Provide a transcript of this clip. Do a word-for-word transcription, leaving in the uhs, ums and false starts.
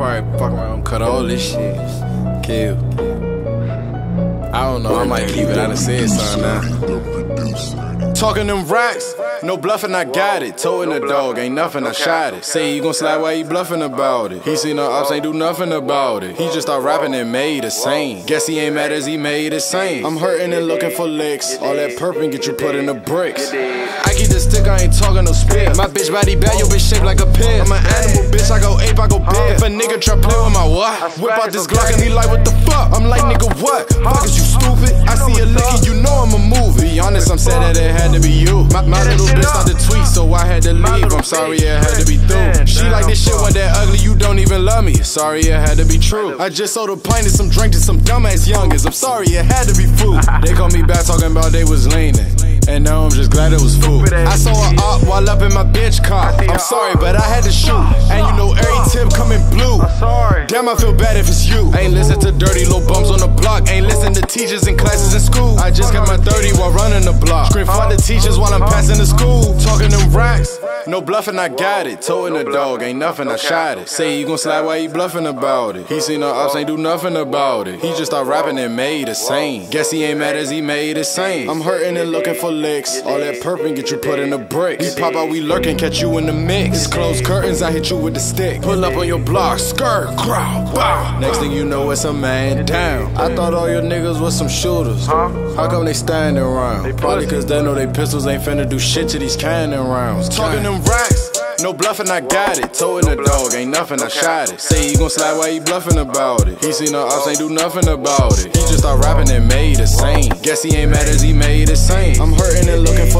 probably fuck around, cut all this shit. Kill. I don't know, I might leave it. I done said something now. Talking them racks, no bluffing, I got it. Toting the dog, ain't nothing, I shot it. Say you gon' slide while you bluffing about it. He seen the ops, ain't do nothing about it. He just start rapping and made a scene. Guess he ain't mad as he made a scene. I'm hurting and looking for licks. All that purping get you put in the bricks. I keep the stick, I ain't talking no spit. My bitch body bad, your bitch shaped like a pig. I'm an animal, bitch, I go ape, I go bear. If a nigga try play with my what? Whip out this Glock and he like, what the fuck? I'm like, nigga, what? Fuck, is you stupid? I see a lick, you know I'm a movie. Be honest, I'm sad that it had to be you. My, my little bitch started to tweet, so I had to leave. I'm sorry it had to be through. She like this shit when that ugly, you don't even love me. Sorry it had to be true. I just sold a pint and some drink to some dumbass youngins. I'm sorry it had to be food. They called me back talking about they was leaning. And now I'm just glad it was food. I saw an op while up in my bitch car. I'm sorry, but I had to shoot. And you know every tip coming blue. Damn, I feel bad if it's you. Ain't listen to dirty little bums on the block. Ain't listen to teachers in classes in school. I just got my thirty while running the block. Scream for the teachers while I'm passing the school. Talking them racks, no bluffing, I got it. Toting the dog, ain't nothing, I shot it. Say you gon' slide while you bluffing about it. He seen the ops, ain't do nothing about it. He just start rapping and made a scene. Guess he ain't mad as he made a scene. I'm hurting and looking for licks. All that purping get you put in the bricks. We pop out, we lurking, catch you in the mix. It's closed curtains, I hit you with the stick. Pull up on your block, skirt, crowd, bow. Next thing you know, it's a man down. I thought all your niggas was some shooters. How come they standing around? Probably cause they know they pistols ain't finna do shit to these cannon rounds. Talking them racks, no bluffing, I got it. Toting the dog, ain't nothing, I shot it. Say you gon' slide while you bluffing about it. He seen the ops, ain't do nothing about it. He just start rapping and made a scene. Guess he ain't mad as he made a scene. I'm hurting and looking for